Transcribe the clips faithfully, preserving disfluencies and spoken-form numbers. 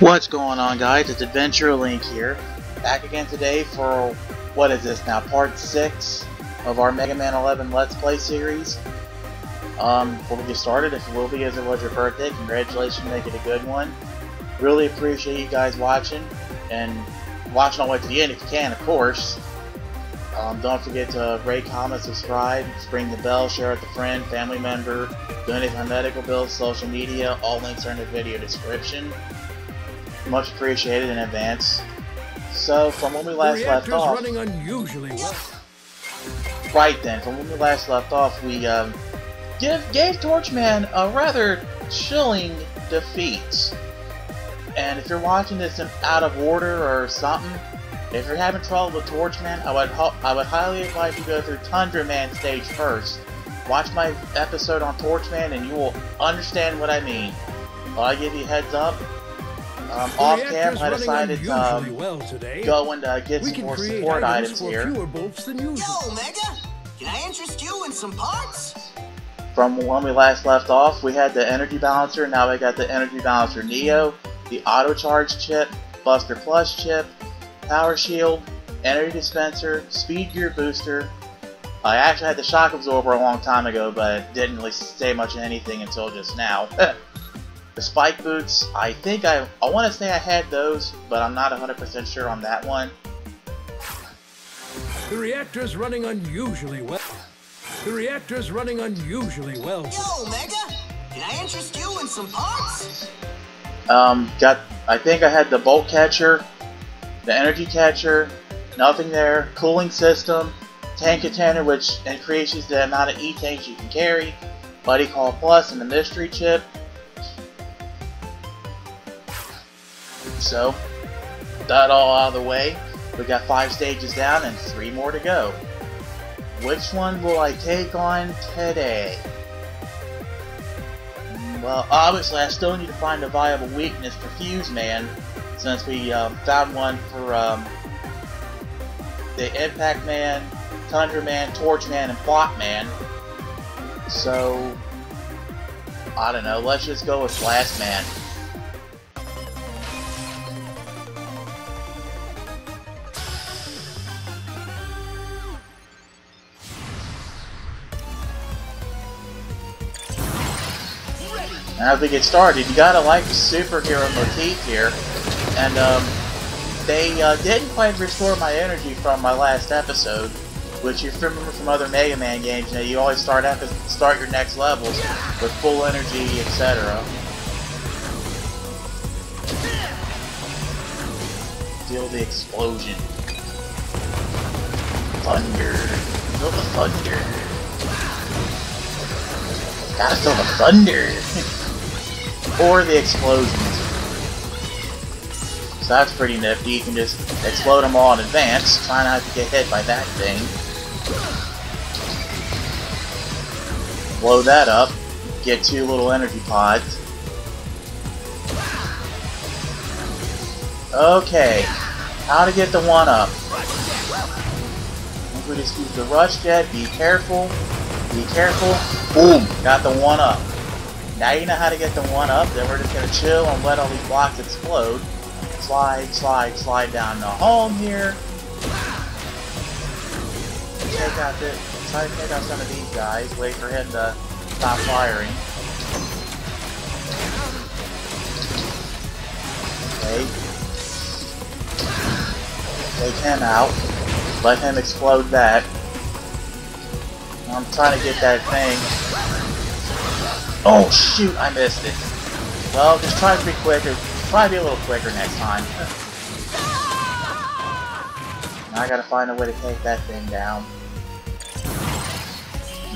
What's going on, guys? It's AdventureLink here, back again today for, what is this now, part six of our Mega Man eleven Let's Play series. Um, before we get started, if you will be, as it was your birthday, congratulations, make it a good one. Really appreciate you guys watching, and watching all the way to the end if you can, of course. Um, don't forget to rate, comment, subscribe, ring the bell, share with a friend, family member, donate to my medical bills, social media, all links are in the video description. Much appreciated in advance. So, from when we last left off, running unusually well. Right then, from when we last left off, we um, give, gave Torch Man a rather chilling defeat. And if you're watching this in out of order or something, if you're having trouble with Torch Man, I would I would highly advise you go through Tundra Man stage first. Watch my episode on Torch Man, and you will understand what I mean. Well, I give you a heads up. Um, off cam, I decided to um, well go and uh, get we some more support items, items here. Yo, Mega! Can I interest you in some parts? From when we last left off, we had the energy balancer. Now we got the energy balancer Neo, the auto charge chip, Buster Plus chip, power shield, energy dispenser, speed gear booster. I actually had the shock absorber a long time ago, but it didn't really say much of anything until just now. The spike boots, I think I, I want to say I had those, but I'm not one hundred percent sure on that one. The reactor's running unusually well. The reactor's running unusually well. Yo, Mega! Can I interest you in some parts? Um, got, I think I had the bolt catcher, the energy catcher, nothing there, cooling system, tank container, which increases the amount of E-tanks you can carry, Buddy Call Plus, and the mystery chip. So, that all out of the way, we got five stages down and three more to go. Which one will I take on today? Well, obviously I still need to find a viable weakness for Fuse Man, since we um, found one for um, the Impact Man, Tundra Man, Torch Man, and Blast Man. So, I don't know, let's just go with Blast Man. And as we get started, you gotta like the superhero motif here, and um, they uh, didn't quite restore my energy from my last episode, which you remember from other Mega Man games. You know, you always start at the, start your next levels with full energy, et cetera. Feel the explosion, thunder, feel the thunder. Gotta feel the thunder. Or the explosions. So that's pretty nifty. You can just explode them all in advance. Try not to get hit by that thing. Blow that up. Get two little energy pods. Okay. How to get the one up. If we just use the rush jet. Be careful. Be careful. Boom. Got the one up. Now you know how to get the one up, then we're just going to chill and let all these blocks explode. Slide, slide, slide down the home here. Take out this, try to take out some of these guys, wait for him to stop firing. Okay. Take him out. Let him explode that. I'm trying to get that thing. Oh shoot, I missed it. Well, just try to be quicker. Try to be a little quicker next time. Now I gotta find a way to take that thing down.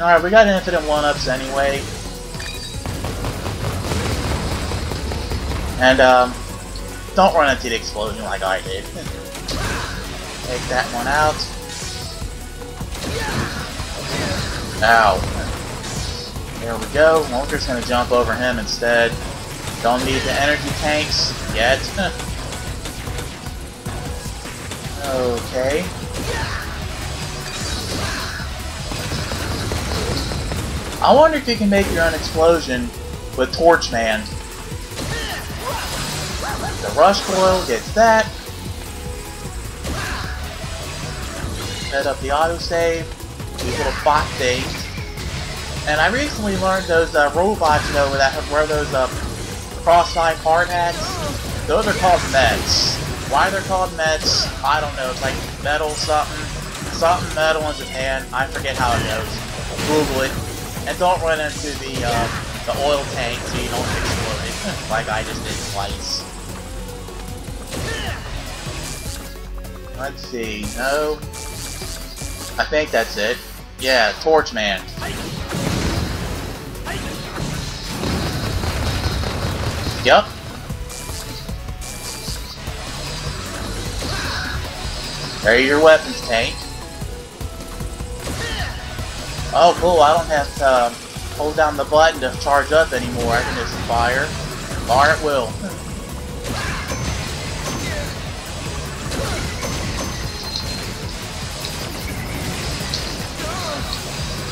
Alright, we got infinite one-ups anyway. And, um, don't run into the explosion like I did. Take that one out. Ow. There we go. Wonker's gonna jump over him instead. Don't need the energy tanks yet. Okay. I wonder if you can make your own explosion with Torch Man. The rush coil gets that. Set up the autosave. These little bot things. And I recently learned those uh, robots, you know, that wear those uh, cross-eyed hard hats. Those are called METs. Why they're called METs, I don't know. It's like metal something. Something metal in Japan. I forget how it goes. Google it. And don't run into the, uh, the oil tank so you don't explode it. Like I just did twice. Let's see. No. I think that's it. Yeah, Torch Man. Yup. There are your weapons tank. Oh cool, I don't have to um, hold down the button to charge up anymore. I can just fire. Fire at will.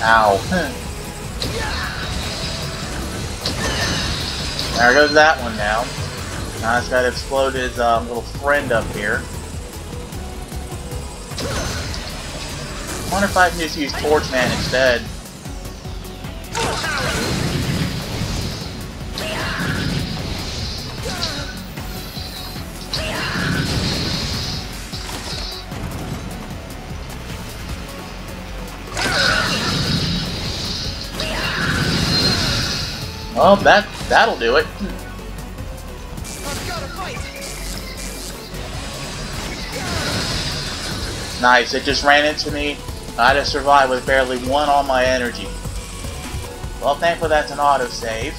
Ow. There goes that one now. Now it's got to explode his um, little friend up here. I wonder if I can just use Torch Man instead. Oh, well, that that'll do it. Nice, it just ran into me. I just survived with barely one on my energy. Well, thankfully that's an autosave.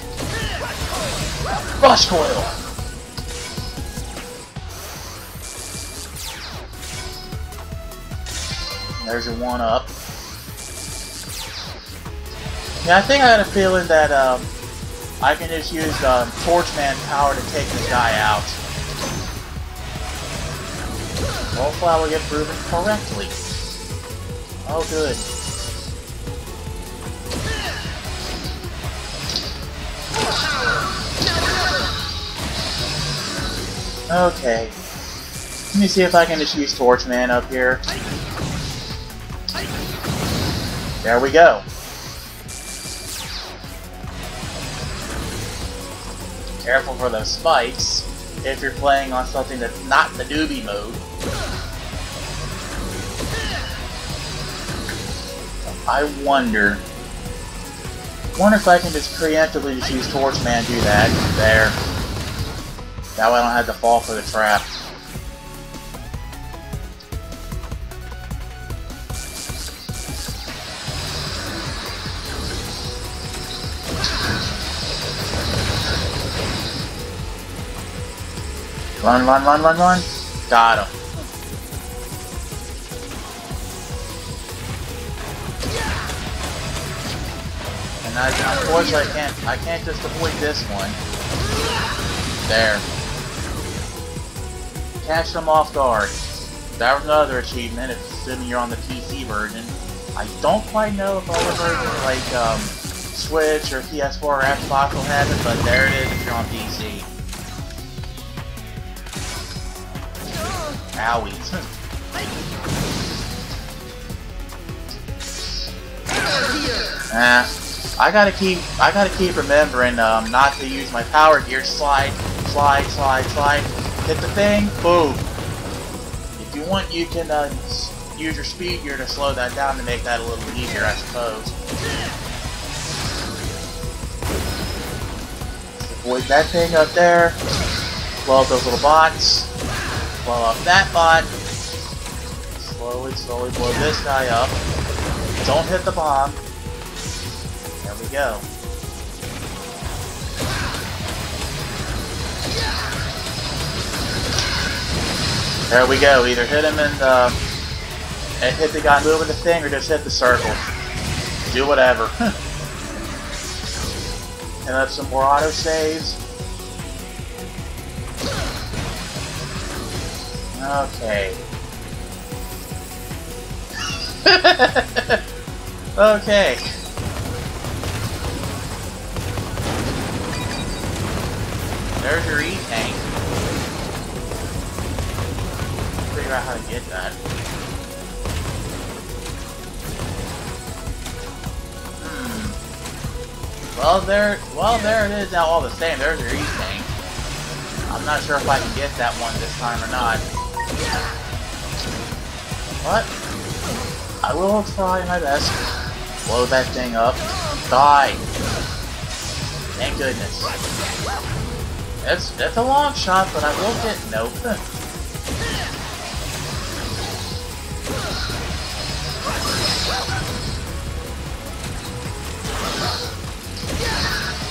Rush coil! There's your one up. Yeah, I think I had a feeling that um, I can just use um, Torch Man power to take this guy out. Hopefully I will get proven correctly. Oh good. Okay. Let me see if I can just use Torch Man up here. There we go. Careful for those spikes if you're playing on something that's not the newbie mode. I wonder. Wonder if I can just preemptively just use Torch Man to do that. There. That way I don't have to fall for the trap. Run, run, run, run, run. Got him. And I, unfortunately, I can't, I can't just avoid this one. There. Catch them off guard. That was another achievement, assuming you're on the P C version. I don't quite know if all the versions like um, Switch or P S four or Xbox will have it, but there it is if you're on P C. Owies. Nah, I gotta keep, I gotta keep remembering um, not to use my power gear. Slide, slide, slide, slide. Hit the thing, boom. If you want, you can uh, use your speed gear to slow that down to make that a little easier, I suppose. Avoid that thing up there. Blow up those little bots. Blow up that bot. Slowly, slowly blow this guy up. Don't hit the bomb. There we go. There we go. Either hit him in the, and hit the guy moving the thing, or just hit the circle. Do whatever. And up some more auto saves. Okay. Okay. There's your E tank. Figure out how to get that. Hmm. Well, there, well, there it is. Now all the same, there's your E tank. I'm not sure if I can get that one this time or not. What? I will try my best. Blow that thing up. Die! Thank goodness. That's, that's a long shot, but I will get... Nope.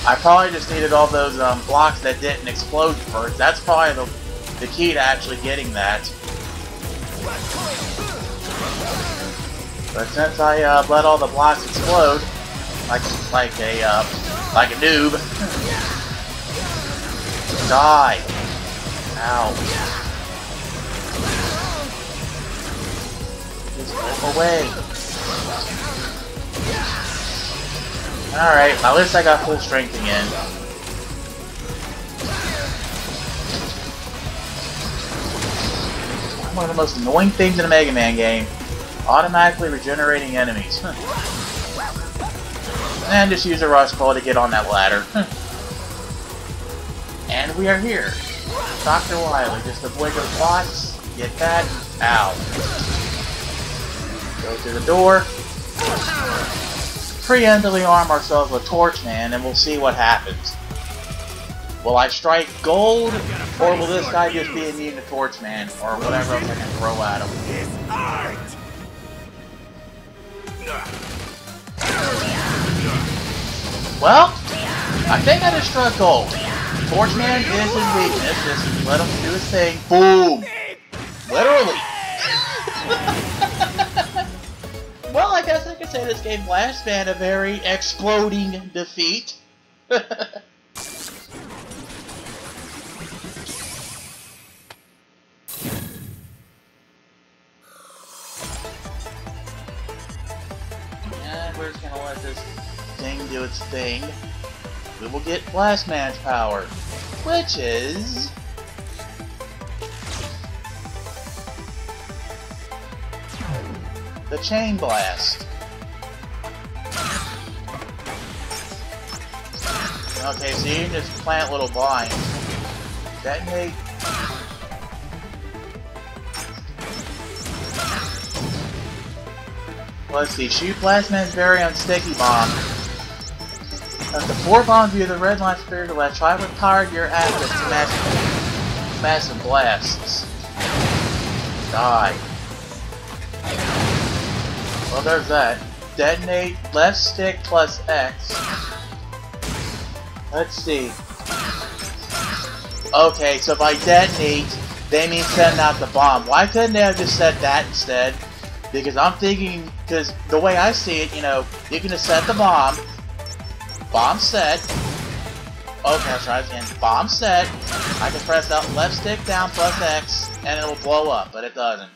I probably just needed all those um, blocks that didn't explode first. That's probably the, the key to actually getting that. But since I uh, let all the blocks explode, like like a uh, like a noob, die! Ow! Just rip away! All right, at least I got full strength again. One of the most annoying things in a Mega Man game. Automatically regenerating enemies. And just use a rush ball to get on that ladder. And we are here. Doctor Wily, just avoid the bots. Get that. Ow. Go through the door. Preemptively arm ourselves with Torch Man, and we'll see what happens. Will I strike gold, or will this guy just be immune to Torch Man, or whatever else I can throw at him? Well, I think I just struck gold. Torch Man is his weakness. Just let him do his thing. Boom! Literally. Well, I guess I could say this game Blast Man a very exploding defeat. We're just gonna let this thing do its thing. We will get Blast Man's power, which is... the Chain Blast. Okay, so you can just plant little vines. Detonate. Let's see, shoot Blast Man's very unsticky bomb. That's the four bomb view of the red line spirit left. Try with power gear active to massive, massive blasts. Die. Well, there's that. Detonate left stick plus X. Let's see. Okay, so by detonate, they mean sending out the bomb. Why couldn't they have just said that instead? Because I'm thinking, because the way I see it, you know, you can just set the bomb, bomb set, okay, I'll try it again, bomb set, I can press out left stick down plus X, and it'll blow up, but it doesn't.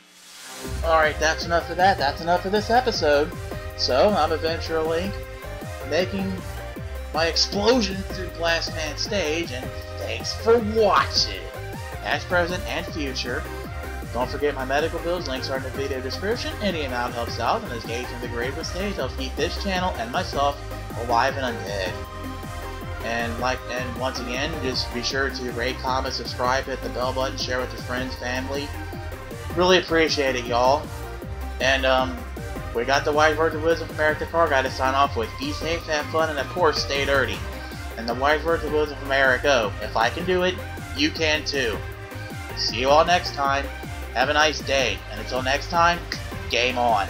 Alright, that's enough of that, that's enough of this episode. So, I'm AdventureLink, making my explosion through Blast Man stage, and thanks for watching. Past, present, and future. Don't forget my medical bills, links are in the video description. Any amount helps out, and this gauge from the gravest stage helps keep this channel and myself alive and undead. And like, and once again, just be sure to rate, comment, subscribe, hit the bell button, share with your friends, family. Really appreciate it, y'all. And um, we got the wise words of wisdom from Eric the Car Guy to sign off with. Be safe, have fun, and of course, stay dirty. And the wise words of wisdom from Eric O. If I can do it, you can too. See you all next time. Have a nice day, and until next time, game on.